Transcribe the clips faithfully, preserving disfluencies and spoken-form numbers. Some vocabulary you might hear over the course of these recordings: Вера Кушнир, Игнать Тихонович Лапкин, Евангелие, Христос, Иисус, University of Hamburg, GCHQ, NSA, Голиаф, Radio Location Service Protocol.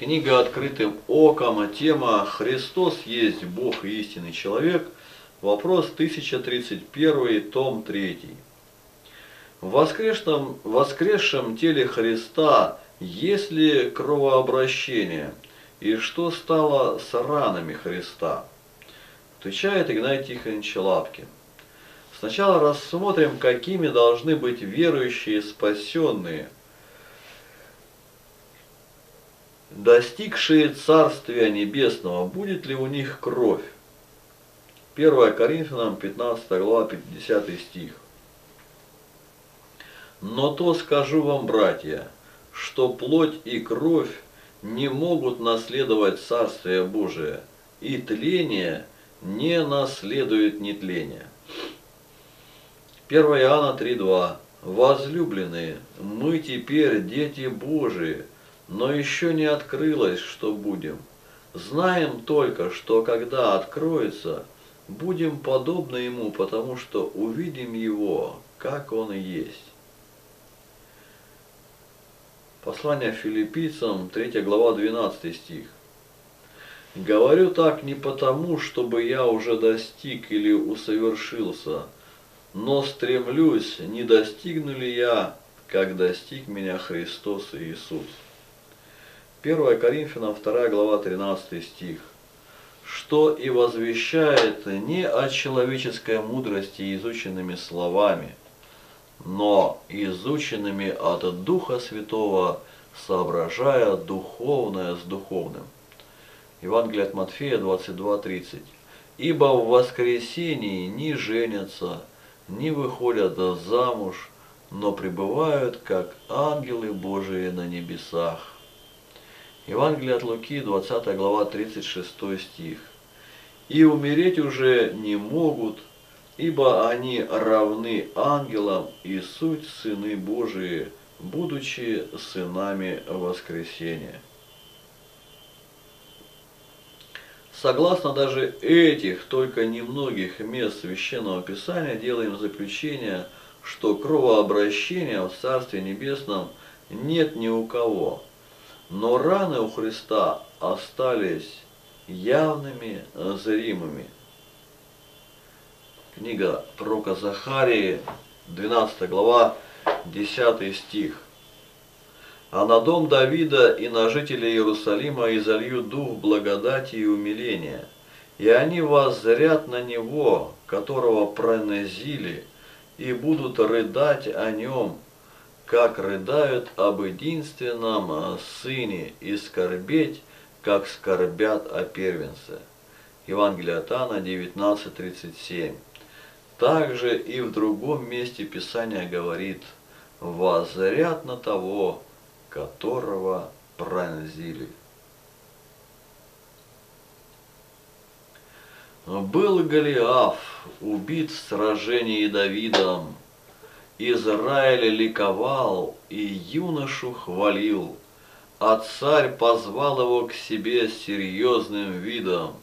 Книга «Открытым оком», а тема «Христос есть Бог и истинный человек», вопрос тысяча тридцать один, том три. В воскресшем, воскресшем теле Христа есть ли кровообращение, и что стало с ранами Христа? Отвечает Игнать Тихонович Лапкин. Сначала рассмотрим, какими должны быть верующие спасенные, достигшие Царствия Небесного, будет ли у них кровь. первое Коринфянам, пятнадцатая глава, пятидесятый стих. «Но то скажу вам, братья, что плоть и кровь не могут наследовать Царствие Божие, и тление не наследует нетление». первое Иоанна три, два. «Возлюбленные, мы теперь дети Божии, но еще не открылось, что будем. Знаем только, что когда откроется, будем подобны Ему, потому что увидим Его, как Он и есть». Послание Филиппийцам, третья глава, двенадцатый стих. «Говорю так не потому, чтобы я уже достиг или усовершился, но стремлюсь, не достигну ли я, как достиг меня Христос Иисус». первое Коринфянам, вторая глава, тринадцатый стих. «Что и возвещает не о человеческой мудрости изученными словами, но изученными от Духа Святого, соображая духовное с духовным». Евангелие от Матфея, двадцать два, тридцать. «Ибо в воскресении не женятся, не выходят замуж, но пребывают, как ангелы Божии на небесах». Евангелие от Луки, двадцатая глава, тридцать шестой стих. «И умереть уже не могут, ибо они равны ангелам и суть сыны Божии, будучи сынами воскресения». Согласно даже этих только немногих мест Священного Писания, делаем заключение, что кровообращения в Царстве Небесном нет ни у кого. Но раны у Христа остались явными, зримыми. Книга пророка Захарии, двенадцатая глава, десятый стих. «А на дом Давида и на жителей Иерусалима изолью дух благодати и умиления, и они воззрят на него, которого пронзили, и будут рыдать о нем, как рыдают об единственном сыне, и скорбеть, как скорбят о первенце». Евангелие от Иоанна, девятнадцать, тридцать семь. Также и в другом месте Писание говорит: «Воззрят на того, которого пронзили». Был Голиаф убит в сражении Давидом, Израиль ликовал и юношу хвалил, а царь позвал его к себе с серьезным видом.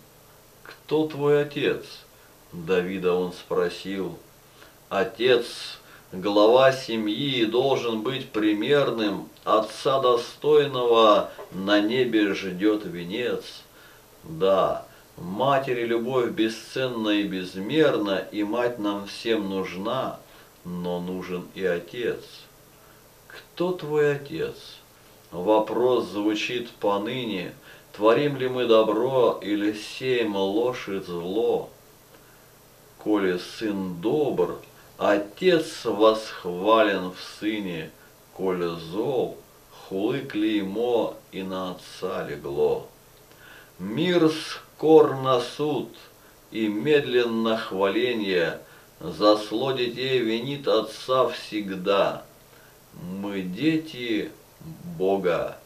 «Кто твой отец?» – Давида он спросил. «Отец, глава семьи, должен быть примерным, отца достойного на небе ждет венец. Да, матери любовь бесценна и безмерна, и мать нам всем нужна, но нужен и отец. Кто твой отец?» Вопрос звучит поныне: творим ли мы добро или сеем ложь и зло? Коли сын добр, отец восхвален в сыне, коли зол, хулы клеймо и на отца легло. Мир скор на суд и медленно хваленье, за зло детей винит отца всегда. Мы дети Бога,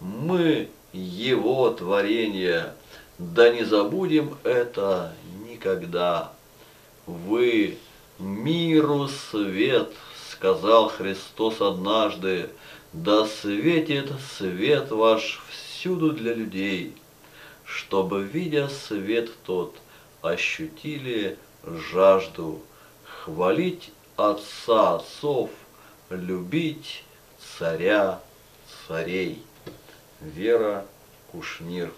мы Его творение, да не забудем это никогда. «Вы миру свет», — сказал Христос однажды, «да светит свет ваш всюду для людей, чтобы, видя свет тот, ощутили жажду хвалить Отца отцов, любить Царя царей». Вера Кушнир.